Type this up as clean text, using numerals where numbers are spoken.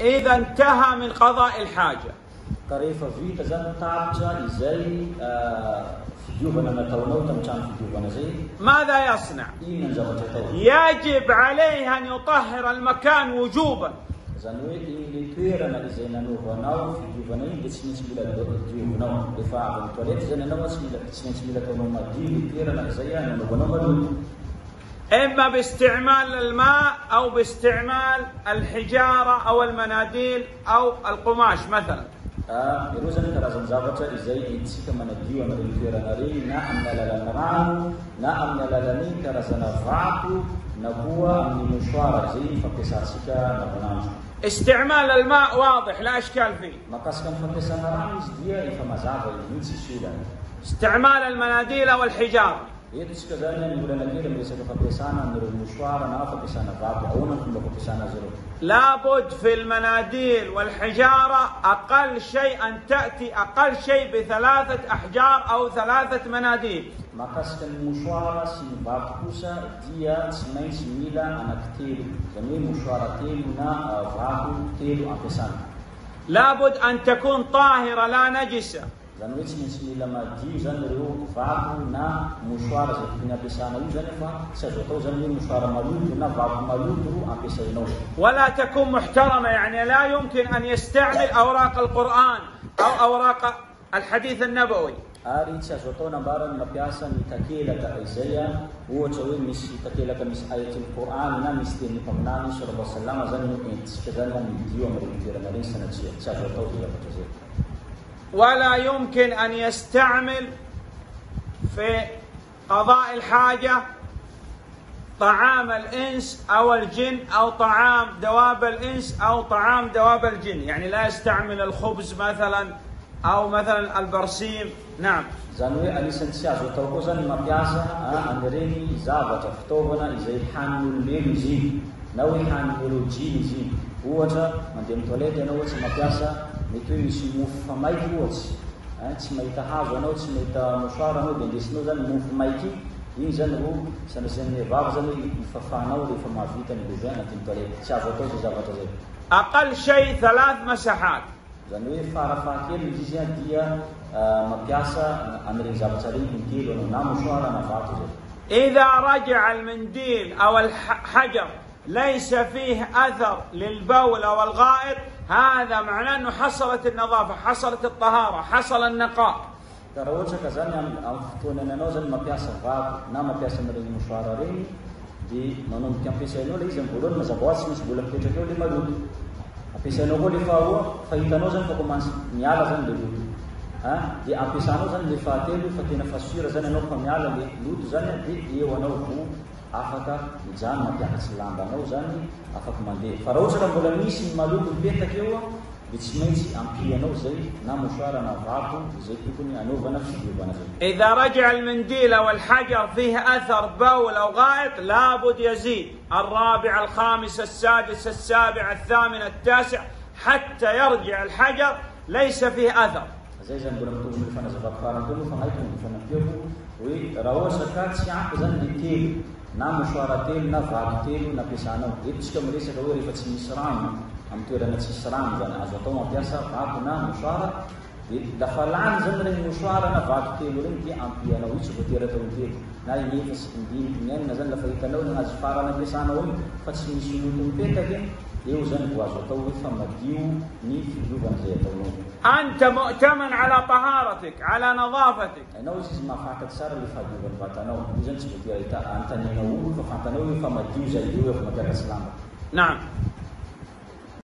إذا انتهى من قضاء الحاجة. Tarefas vita zany tapitra izay fidiovana nataonao tamin'ny trano fidiovana zay. ماذا يصنع؟ Inona ny zavatra ataonao? يجب عليه أن يطهر المكان وجوبا. زاني hoe ilay toerana izay nanaovanao fidiovana iny dia tsy maintsy mila diovanao. Rehefa avy amin'ny toalety zany ianao tsy maintsy mila ataonao madio ilay toerana izay nanaovanao madio. إما باستعمال الماء أو باستعمال الحجارة أو المناديل أو القماش مثلا. ireo zany karazana zavatra izay entsika manadio amin'ireny toerana ireny na amin'ny alalan'ny rano na amin'ny alalan'ny karazana vato na koa amin'ny mosoara izay fampiasantsika andavanandro. استعمال الماء واضح لا إشكال فيه. mahakasika ny fampiasana rano izy dia efa mazava izy io tsisy olana. استعمال المناديل والحجارة. eto isika zany amin'ny olana kely amin'ny resaka fampiasana amin'ireo mosoara na fampiasana vato ahoana ny fomba fampiasana azy ireo. لابد في المناديل والحجارة أقل شيء أن تأتي أقل شيء بثلاثة أحجار أو ثلاثة مناديل. مقصد المشوار سيباكوسا ديا سمين سميلا أنا كتير جميع مشواراتنا فاكو كتير أقسام. لابد أن تكون طاهرة لا نجسة. زنويت سمين سميلا ما ديو زنريو فاكو نا مشوار زنبنا بسانا وزنفا سجتو زنريو مشوار ملوك نا فاكو ملوك رو أقسام. ولا تكون محترمة يعني لا يمكن أن يستعمل أوراق القرآن أو أوراق الحديث النبوي. ary tsy azo atao nambarany mampiasa ny takelaka izay ohatra hoe misy takelaka misy ayaty ny Korana na misy tenin'ny mpaminany sallallahu alaihi wasallam zany no entsika zany amidio amin'ireo toerana ireny sanatria tsy azo atao izay zavatra zay. ولا يمكن أن يستعمل في قضاء الحاجة طعام الإنس أو الجن أو طعام دواب الإنس أو طعام دواب الجن، يعني لا يستعمل الخبز مثلا أو مثلا البرسيم، نعم. زانوي أليسن سيازو توكوزان مابيازا أندريني زاباتا فتوغنا إزاي حانو ليمزي ناوي حانو لوجينزي وواتا مديم توليتا ناوي مابيازا ميتوي ميسي موفا مايكي ووتسي تسي مايتا هازو ناوي تسي مايتا مشوارا ناوي بنديسنو زان موفا مايكي إن زان رو سنسيني باب زانوي ففاناو لفا مافيتا نبوزان مديم توليتا سيازو توكو زاباتا زي. أقل شيء ثلاث مساحات. زانو فارافاكيل ميزيا ديا مبياسا امريزا ترينتيل وناموشوارا نفاتو. اذا رجع المنديل او الحجر ليس فيه اثر للبول او الغائط هذا معناه انه حصلت النظافه، حصلت الطهاره، حصل النقاء. تروجا كازان امفتون نانوزن مبياسا فا نام مبياسا مريموشوارا ري دي نونو كامبيسا نو ليزن بولون مزابوس مش بولون كيتو دي مالود. Ampiasanao koa lefa ahoa, fa hitanao zany fa komansy miala zany le loto. Dia ampiasanao zany le fahatelo fa tena fasora zany anao fa miala le loto zany dia eo anao vo afaka mijano mampiakatsy lambanao zany afaka mandeha. Fa raha ohatra ka mbola misy ny maloto mipetaka eo dia tsy maintsy ampianao zay na mosoara na vato izay tokony hanaovana fidiovana zay. إذا رجع المنديل أو الحجر فيه أثر بول أو غائط لابد يزيد. الرابع الخامس السادس السابع الثامن التاسع حتى يرجع الحجر ليس فيه أثر. زي زنبورة تقول فانا زبط فارن تقول فهيتون فانا بيرو وراوسة كاتسي عقزان للتيل نام شوارتيل نفع التيل نبسانو إبسك مريسة دوري فتسي مصران أمتورة نتسي سران زانا أزوطوما بياسا فعقنا مشوارة دفلان زمن مشوارة نفع التيل ورنتي أمبيانا ويسو بطيرة ونتيل ناي نيفس اندين نين نزل لفايتالو نازفارا نبسانو فتسي مسيلو تنبيتك أنت مؤتمن على طهارتك على نظافتك. نعم.